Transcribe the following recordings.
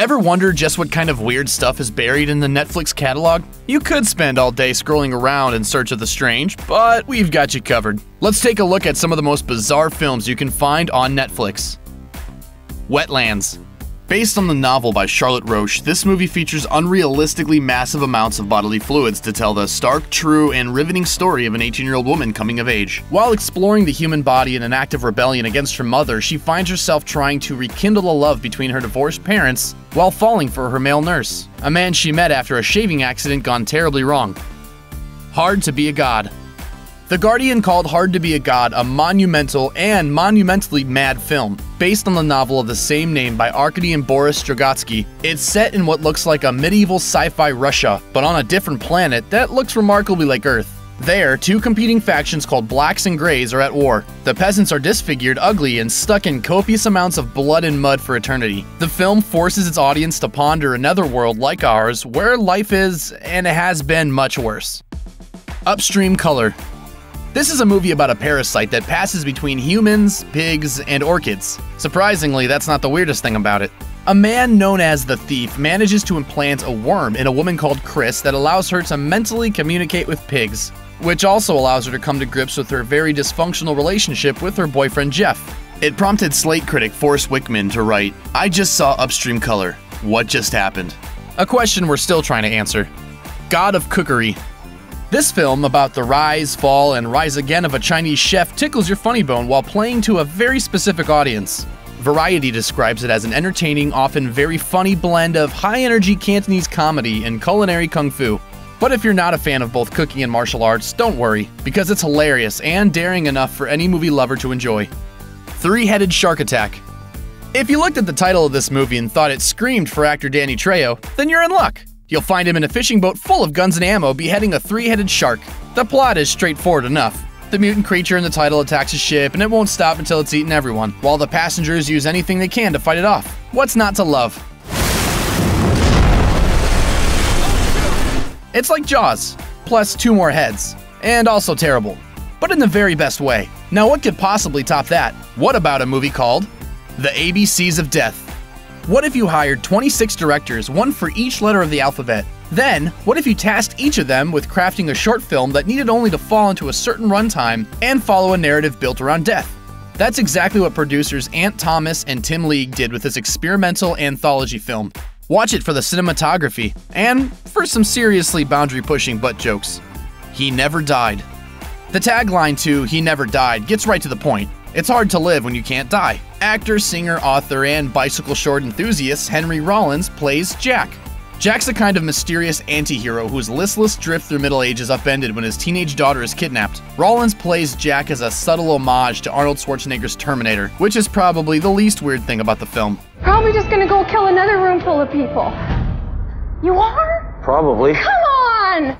Ever wondered just what kind of weird stuff is buried in the Netflix catalog? You could spend all day scrolling around in search of the strange, but we've got you covered. Let's take a look at some of the most bizarre films you can find on Netflix. Wetlands. Based on the novel by Charlotte Roche, this movie features unrealistically massive amounts of bodily fluids to tell the stark, true, and riveting story of an 18-year-old woman coming of age. While exploring the human body in an act of rebellion against her mother, she finds herself trying to rekindle a love between her divorced parents while falling for her male nurse, a man she met after a shaving accident gone terribly wrong. Hard to be a God. The Guardian called Hard to be a God a monumental and monumentally mad film. Based on the novel of the same name by Arkady and Boris Strugatsky, it's set in what looks like a medieval sci-fi Russia, but on a different planet that looks remarkably like Earth. There, two competing factions called Blacks and Greys are at war. The peasants are disfigured, ugly, and stuck in copious amounts of blood and mud for eternity. The film forces its audience to ponder another world like ours, where life is, and it has been, much worse. Upstream Color. This is a movie about a parasite that passes between humans, pigs, and orchids. Surprisingly, that's not the weirdest thing about it. A man known as the Thief manages to implant a worm in a woman called Chris that allows her to mentally communicate with pigs, which also allows her to come to grips with her very dysfunctional relationship with her boyfriend Jeff. It prompted Slate critic Forrest Wickman to write, "I just saw Upstream Color. What just happened?" A question we're still trying to answer. God of Cookery. This film about the rise, fall, and rise again of a Chinese chef tickles your funny bone while playing to a very specific audience. Variety describes it as an entertaining, often very funny blend of high-energy Cantonese comedy and culinary kung fu. But if you're not a fan of both cooking and martial arts, don't worry, because it's hilarious and daring enough for any movie lover to enjoy. 3 Headed Shark Attack. If you looked at the title of this movie and thought it screamed for actor Danny Trejo, then you're in luck. You'll find him in a fishing boat full of guns and ammo beheading a three-headed shark. The plot is straightforward enough. The mutant creature in the title attacks a ship, and it won't stop until it's eaten everyone, while the passengers use anything they can to fight it off. What's not to love? It's like Jaws, plus two more heads, and also terrible, but in the very best way. Now what could possibly top that? What about a movie called The ABCs of Death? What if you hired 26 directors, one for each letter of the alphabet? Then, what if you tasked each of them with crafting a short film that needed only to fall into a certain runtime and follow a narrative built around death? That's exactly what producers Ant Thomas and Tim League did with this experimental anthology film. Watch it for the cinematography, and for some seriously boundary-pushing butt jokes. He Never Died. The tagline to He Never Died gets right to the point. It's hard to live when you can't die. Actor, singer, author, and bicycle short enthusiast Henry Rollins plays Jack. Jack's a kind of mysterious anti-hero whose listless drift through Middle Age is upended when his teenage daughter is kidnapped. Rollins plays Jack as a subtle homage to Arnold Schwarzenegger's Terminator, which is probably the least weird thing about the film. Probably just gonna go kill another room full of people. You are? Probably. Come on!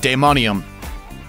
Daemonium.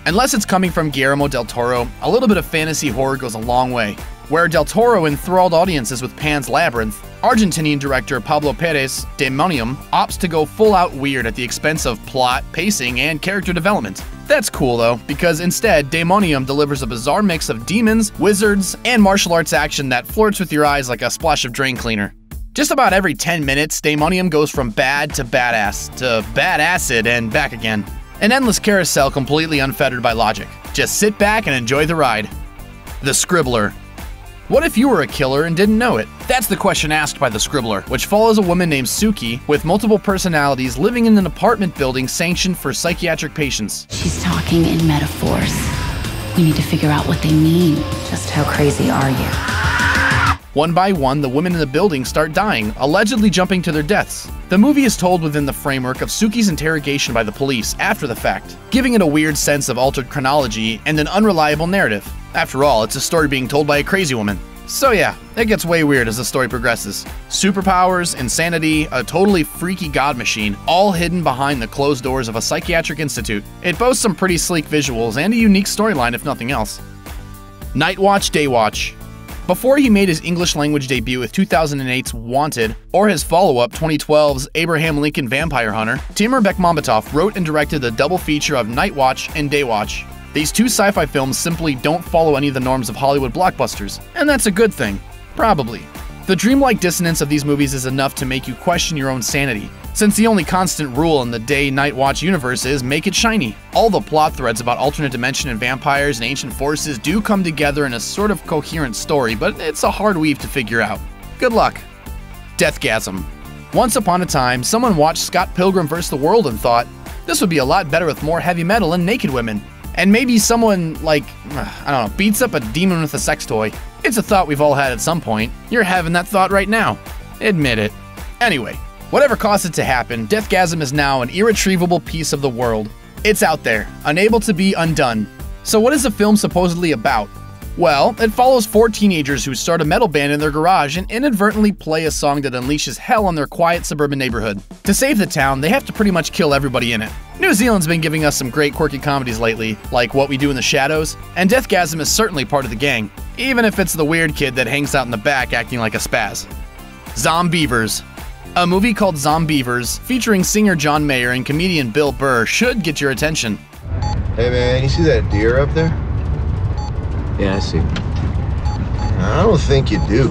Unless it's coming from Guillermo del Toro, a little bit of fantasy horror goes a long way. Where del Toro enthralled audiences with Pan's Labyrinth, Argentinian director Pablo Perez, Daemonium, opts to go full-out weird at the expense of plot, pacing, and character development. That's cool though, because instead, Daemonium delivers a bizarre mix of demons, wizards, and martial arts action that flirts with your eyes like a splash of drain cleaner. Just about every 10 minutes, Daemonium goes from bad to badass, to bad acid, and back again. An endless carousel completely unfettered by logic. Just sit back and enjoy the ride. The Scribbler. What if you were a killer and didn't know it? That's the question asked by The Scribbler, which follows a woman named Suki with multiple personalities living in an apartment building sanctioned for psychiatric patients. She's talking in metaphors. We need to figure out what they mean. Just how crazy are you? One by one, the women in the building start dying, allegedly jumping to their deaths. The movie is told within the framework of Suki's interrogation by the police after the fact, giving it a weird sense of altered chronology and an unreliable narrative. After all, it's a story being told by a crazy woman. So yeah, it gets way weird as the story progresses. Superpowers, insanity, a totally freaky god machine, all hidden behind the closed doors of a psychiatric institute. It boasts some pretty sleek visuals and a unique storyline if nothing else. Night Watch, Day Watch. Before he made his English-language debut with 2008's Wanted, or his follow-up 2012's Abraham Lincoln Vampire Hunter, Timur Bekmambatov wrote and directed the double feature of Night Watch and Day Watch. These two sci-fi films simply don't follow any of the norms of Hollywood blockbusters, and that's a good thing. Probably. The dreamlike dissonance of these movies is enough to make you question your own sanity, since the only constant rule in the Day-Night Watch universe is make it shiny. All the plot threads about alternate dimension and vampires and ancient forces do come together in a sort of coherent story, but it's a hard weave to figure out. Good luck. Deathgasm. Once upon a time, someone watched Scott Pilgrim vs. the World and thought, this would be a lot better with more heavy metal and naked women. And maybe someone, like, I don't know, beats up a demon with a sex toy. It's a thought we've all had at some point. You're having that thought right now. Admit it. Anyway, whatever caused it to happen, Deathgasm is now an irretrievable piece of the world. It's out there, unable to be undone. So what is the film supposedly about? Well, it follows four teenagers who start a metal band in their garage and inadvertently play a song that unleashes hell on their quiet suburban neighborhood. To save the town, they have to pretty much kill everybody in it. New Zealand's been giving us some great quirky comedies lately, like What We Do in the Shadows, and Deathgasm is certainly part of the gang, even if it's the weird kid that hangs out in the back acting like a spaz. Zombeavers. A movie called Zombeavers, featuring singer John Mayer and comedian Bill Burr, should get your attention. Hey man, you see that deer up there? Yeah, I see. I don't think you do.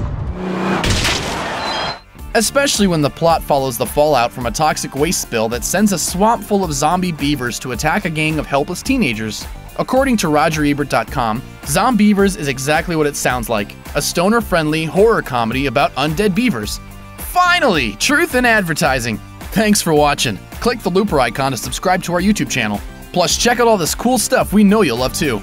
Especially when the plot follows the fallout from a toxic waste spill that sends a swamp full of zombie beavers to attack a gang of helpless teenagers. According to RogerEbert.com, Zombeavers is exactly what it sounds like, a stoner-friendly horror comedy about undead beavers. Finally, truth in advertising. Thanks for watching. Click the Looper icon to subscribe to our YouTube channel. Plus, check out all this cool stuff we know you'll love too.